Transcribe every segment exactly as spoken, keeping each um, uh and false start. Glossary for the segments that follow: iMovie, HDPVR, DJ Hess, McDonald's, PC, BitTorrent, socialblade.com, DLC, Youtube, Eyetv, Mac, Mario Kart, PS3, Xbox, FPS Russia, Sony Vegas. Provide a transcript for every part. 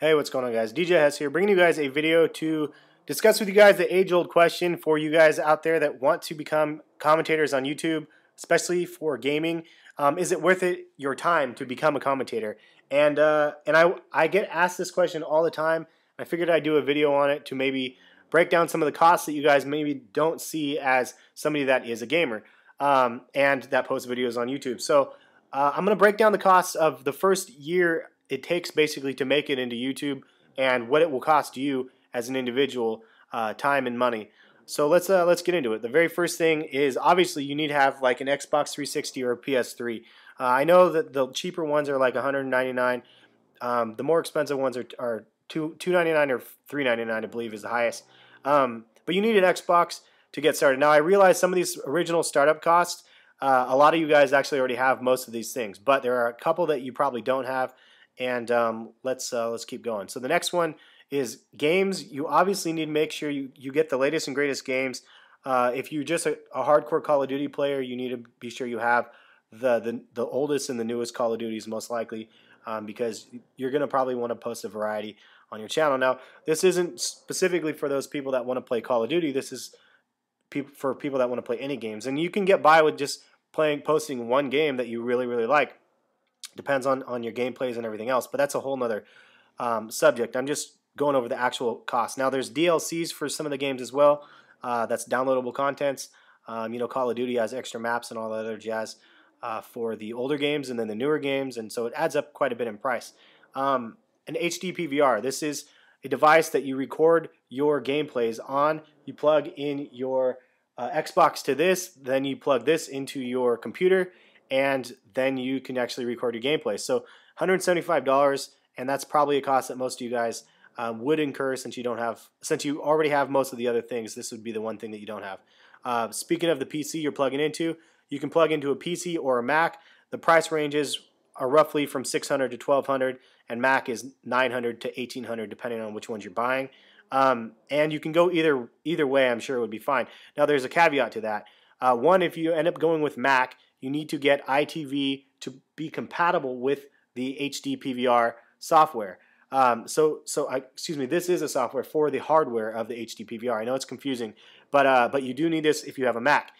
Hey, what's going on, guys? D J Hess here, bringing you guys a video to discuss with you guys the age-old question for you guys out there that want to become commentators on YouTube, especially for gaming. Um, is it worth it your time to become a commentator? And uh, and I I get asked this question all the time. I figured I'd do a video on it to maybe break down some of the costs that you guys maybe don't see as somebody that is a gamer um, and that posts videos on YouTube. So uh, I'm going to break down the costs of the first year it takes basically to make it into YouTube and what it will cost you as an individual, uh, time and money. So let's uh, let's get into it. The very first thing is obviously you need to have like an Xbox three sixty or a P S three. Uh, I know that the cheaper ones are like one hundred ninety-nine dollars. Um, the more expensive ones are, are two ninety-nine or three ninety-nine, I believe, is the highest. Um, but you need an Xbox to get started. Now I realize some of these original startup costs, uh, a lot of you guys actually already have most of these things, but there are a couple that you probably don't have. And um, let's uh, let's keep going. So the next one is games. You obviously need to make sure you, you get the latest and greatest games. Uh, if you're just a, a hardcore Call of Duty player, you need to be sure you have the, the, the oldest and the newest Call of Duties most likely um, because you're going to probably want to post a variety on your channel. Now, this isn't specifically for those people that want to play Call of Duty. This is pe for people that want to play any games. And you can get by with just playing, posting one game that you really, really like. Depends on, on your gameplays and everything else, but that's a whole nother um, subject. I'm just going over the actual cost. Now there's D L Cs for some of the games as well. Uh, that's downloadable contents. Um, you know, Call of Duty has extra maps and all that other jazz uh, for the older games and then the newer games, and so it adds up quite a bit in price. Um, an H D P V R, this is a device that you record your gameplays on. You plug in your uh, Xbox to this, then you plug this into your computer, and then you can actually record your gameplay. So one hundred seventy-five dollars, and that's probably a cost that most of you guys um, would incur since you don't have, since you already have most of the other things. This would be the one thing that you don't have. Uh, speaking of the P C you're plugging into, you can plug into a P C or a Mac. The price ranges are roughly from six hundred dollars to twelve hundred dollars, and Mac is nine hundred dollars to eighteen hundred dollars, depending on which ones you're buying. Um, and you can go either either way. I'm sure it would be fine. Now there's a caveat to that. Uh, one, if you end up going with Mac, you need to get Eyetv to be compatible with the H D P V R software. Um, so, so I, excuse me, this is a software for the hardware of the H D P V R. I know it's confusing, but uh, but you do need this if you have a Mac.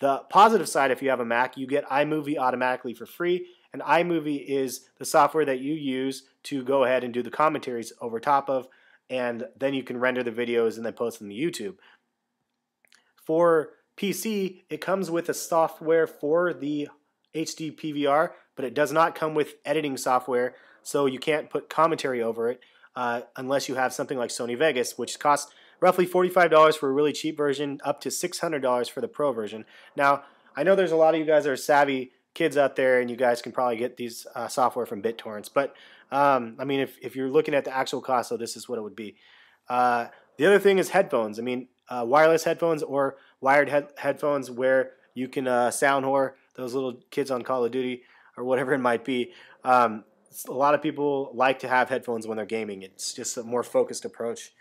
The positive side, if you have a Mac, you get iMovie automatically for free, and iMovie is the software that you use to go ahead and do the commentaries over top of, and then you can render the videos and then post them to YouTube. For P C, it comes with a software for the H D P V R, but it does not come with editing software, so you can't put commentary over it uh, unless you have something like Sony Vegas, which costs roughly forty-five dollars for a really cheap version, up to six hundred dollars for the pro version. Now, I know there's a lot of you guys that are savvy kids out there, and you guys can probably get these uh, software from BitTorrents, but um, I mean, if, if you're looking at the actual cost, so this is what it would be. Uh, the other thing is headphones. I mean, Uh, wireless headphones or wired head headphones where you can uh, sound whore those little kids on Call of Duty or whatever it might be. Um, a lot of people like to have headphones when they're gaming. It's just a more focused approach.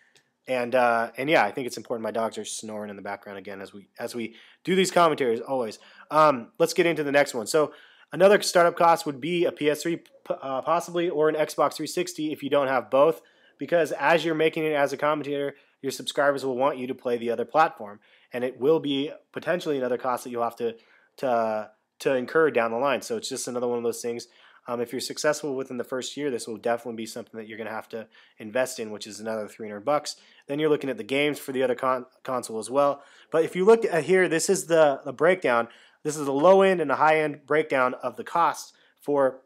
And uh, and yeah, I think it's important. My dogs are snoring in the background again as we as we do these commentaries always. Um, let's get into the next one. So another startup cost would be a P S three uh, possibly, or an Xbox three sixty if you don't have both, because as you're making it as a commentator, your subscribers will want you to play the other platform, and it will be potentially another cost that you'll have to to to incur down the line. So it's just another one of those things. Um, if you're successful within the first year, this will definitely be something that you're going to have to invest in, which is another three hundred bucks. Then you're looking at the games for the other con console as well. But if you look at here, this is the, the breakdown. This is the low end and the high end breakdown of the costs for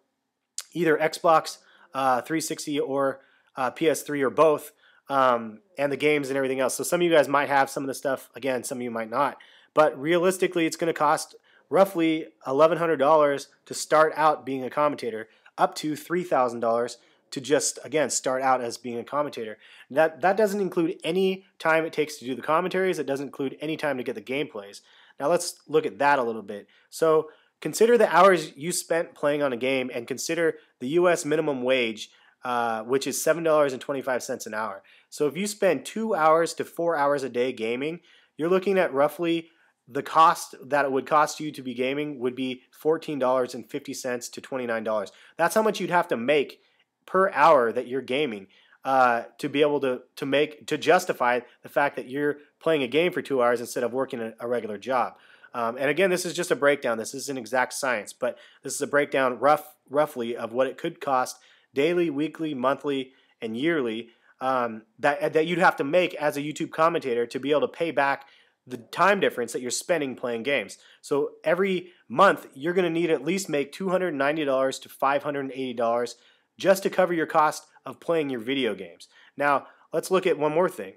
either Xbox uh, three sixty or uh, P S three or both. Um, and the games and everything else. So some of you guys might have some of the stuff. Again, some of you might not. But realistically, it's going to cost roughly eleven hundred dollars to start out being a commentator, up to three thousand dollars to just, again, start out as being a commentator. That, that doesn't include any time it takes to do the commentaries. It doesn't include any time to get the gameplays. Now let's look at that a little bit. So consider the hours you spent playing on a game, and consider the U S minimum wage, Uh, which is seven dollars and twenty-five cents an hour. So if you spend two hours to four hours a day gaming, you're looking at roughly the cost that it would cost you to be gaming would be fourteen dollars and fifty cents to twenty-nine dollars. That's how much you'd have to make per hour that you're gaming uh, to be able to to make to justify the fact that you're playing a game for two hours instead of working a, a regular job. Um, and again, this is just a breakdown. This isn't exact science, but this is a breakdown, rough, roughly, of what it could cost daily, weekly, monthly, and yearly um, that that you'd have to make as a YouTube commentator to be able to pay back the time difference that you're spending playing games. So every month you're going to need to at least make two hundred ninety dollars to five hundred eighty dollars just to cover your cost of playing your video games. Now let's look at one more thing.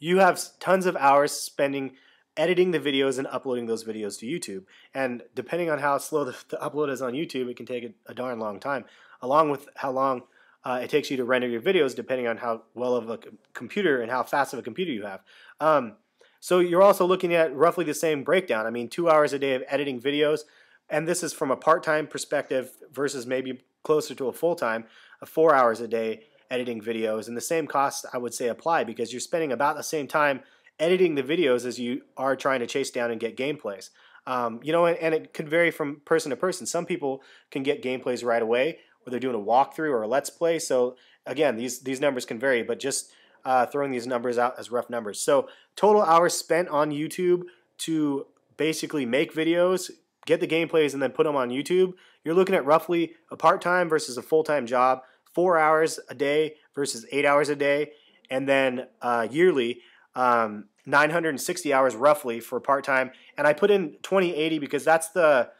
You have tons of hours spending editing the videos and uploading those videos to YouTube, and depending on how slow the, the upload is on YouTube, it can take a, a darn long time, along with how long Uh, it takes you to render your videos, depending on how well of a computer and how fast of a computer you have. Um, so you're also looking at roughly the same breakdown. I mean, two hours a day of editing videos, and this is from a part-time perspective versus maybe closer to a full-time, of four hours a day editing videos, and the same costs I would say apply, because you're spending about the same time editing the videos as you are trying to chase down and get gameplays. Um, you know, and, and it could vary from person to person. Some people can get gameplays right away, or they're doing a walkthrough or a let's play. So again, these these numbers can vary, but just uh, throwing these numbers out as rough numbers. So total hours spent on YouTube to basically make videos, get the gameplays, and then put them on YouTube, you're looking at roughly a part-time versus a full-time job, four hours a day versus eight hours a day, and then uh, yearly um, nine hundred sixty hours roughly for part-time. And I put in twenty eighty because that's the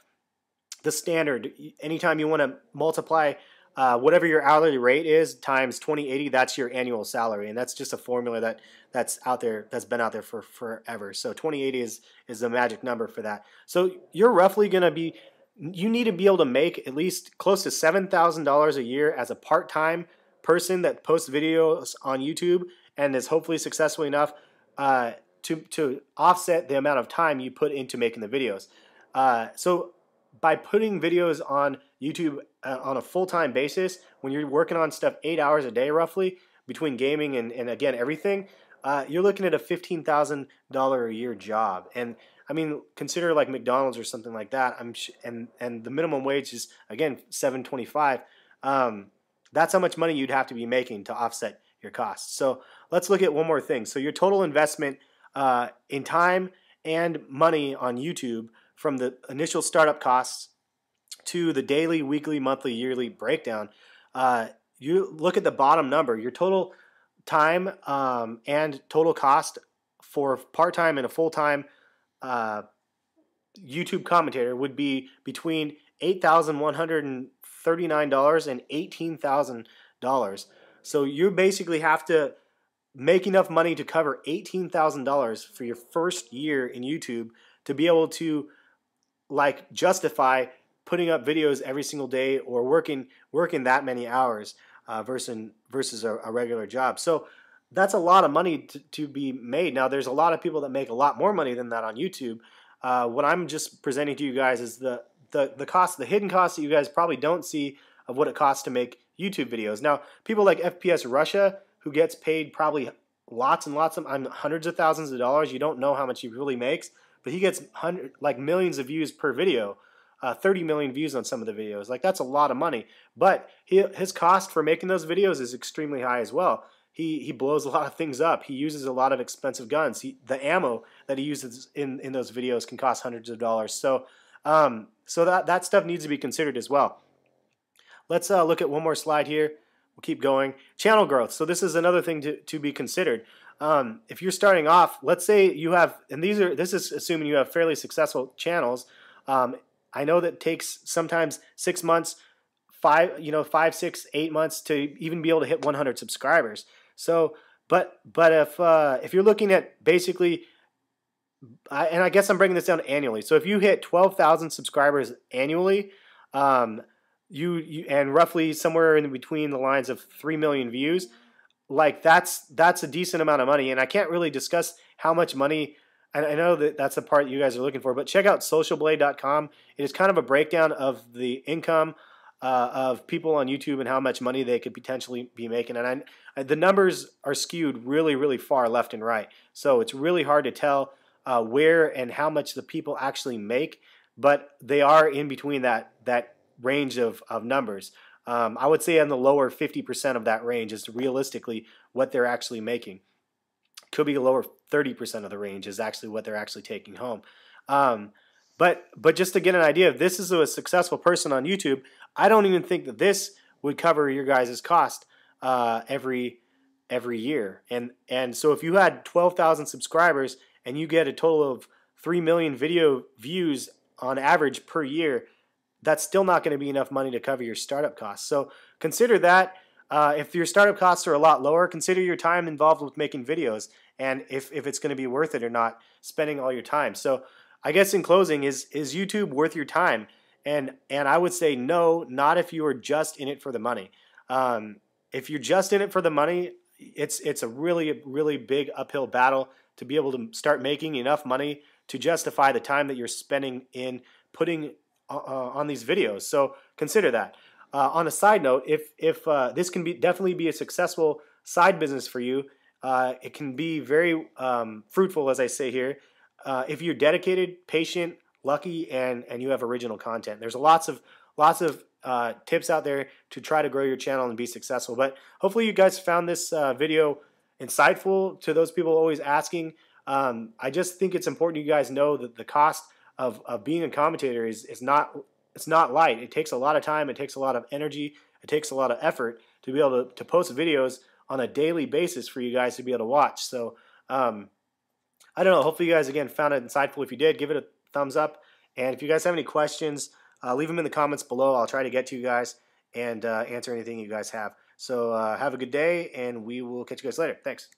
the standard. Anytime you want to multiply uh, whatever your hourly rate is times twenty eighty, that's your annual salary, and that's just a formula that that's out there, that's been out there for forever. So twenty eighty is is the magic number for that. So you're roughly going to be, you need to be able to make at least close to seven thousand dollars a year as a part-time person that posts videos on YouTube and is hopefully successful enough uh, to to offset the amount of time you put into making the videos. Uh, so by putting videos on YouTube uh, on a full-time basis, when you're working on stuff eight hours a day roughly, between gaming and, and again everything, uh, you're looking at a fifteen thousand dollar a year job. And I mean, consider like McDonald's or something like that. I'm sh and and the minimum wage is again seven twenty-five. Um, that's how much money you'd have to be making to offset your costs. So let's look at one more thing. So your total investment uh, in time and money on YouTube, from the initial startup costs to the daily, weekly, monthly, yearly breakdown, uh, you look at the bottom number. Your total time um, and total cost for part-time and a full-time uh, YouTube commentator would be between eight thousand one hundred thirty-nine dollars and eighteen thousand dollars. So you basically have to make enough money to cover eighteen thousand dollars for your first year in YouTube to be able to like justify putting up videos every single day or working working that many hours uh, versus versus a, a regular job. So that's a lot of money to, to be made. Now there's a lot of people that make a lot more money than that on YouTube. Uh, what I'm just presenting to you guys is the the the cost, the hidden costs that you guys probably don't see of what it costs to make YouTube videos. Now people like F P S Russia, who gets paid probably lots and lots of um, hundreds of thousands of dollars. You don't know how much he really makes, but he gets hundred, like millions of views per video, uh, thirty million views on some of the videos. Like that's a lot of money. But he, his cost for making those videos is extremely high as well. He he blows a lot of things up. He uses a lot of expensive guns. He, the ammo that he uses in in those videos can cost hundreds of dollars. So um, so that that stuff needs to be considered as well. Let's uh, look at one more slide here. We'll keep going. Channel growth. So this is another thing to to be considered. Um, if you're starting off, let's say you have, and these are, this is assuming you have fairly successful channels. Um, I know that takes sometimes six months, five, you know, five, six, eight months to even be able to hit one hundred subscribers. So, but, but if, uh, if you're looking at basically, I, and I guess I'm breaking this down annually. So if you hit twelve thousand subscribers annually, um, you, you, and roughly somewhere in between the lines of three million views, like that's that's a decent amount of money. And I can't really discuss how much money, and I know that that's the part you guys are looking for, but check out social blade dot com. It is kind of a breakdown of the income uh, of people on YouTube and how much money they could potentially be making. And I, the numbers are skewed really, really far left and right. So it's really hard to tell uh, where and how much the people actually make, but they are in between that, that range of, of numbers. Um, I would say on the lower fifty percent of that range is realistically what they're actually making. Could be a lower thirty percent of the range is actually what they're actually taking home. Um, but but just to get an idea, if this is a successful person on YouTube, I don't even think that this would cover your guys' cost uh, every every year. And and so if you had twelve thousand subscribers and you get a total of three million video views on average per year, that's still not going to be enough money to cover your startup costs. So consider that. Uh, if your startup costs are a lot lower, consider your time involved with making videos and if, if it's going to be worth it or not, spending all your time. So I guess in closing, is is YouTube worth your time? And and I would say no, not if you are just in it for the money. Um, if you're just in it for the money, it's it's a really, really big uphill battle to be able to start making enough money to justify the time that you're spending in putting uh, on these videos. So consider that. Uh, on a side note, if if uh, this can be definitely be a successful side business for you, uh, it can be very um, fruitful, as I say here, uh, if you're dedicated, patient, lucky, and and you have original content. There's lots of lots of uh, tips out there to try to grow your channel and be successful. But hopefully, you guys found this uh, video insightful. To those people always asking, um, I just think it's important you guys know that the cost of of being a commentator is is not. It's not light. It takes a lot of time. It takes a lot of energy. It takes a lot of effort to be able to, to post videos on a daily basis for you guys to be able to watch. So um, I don't know. Hopefully you guys, again, found it insightful. If you did, give it a thumbs up. And if you guys have any questions, uh, leave them in the comments below. I'll try to get to you guys and uh, answer anything you guys have. So uh, have a good day, and we will catch you guys later. Thanks.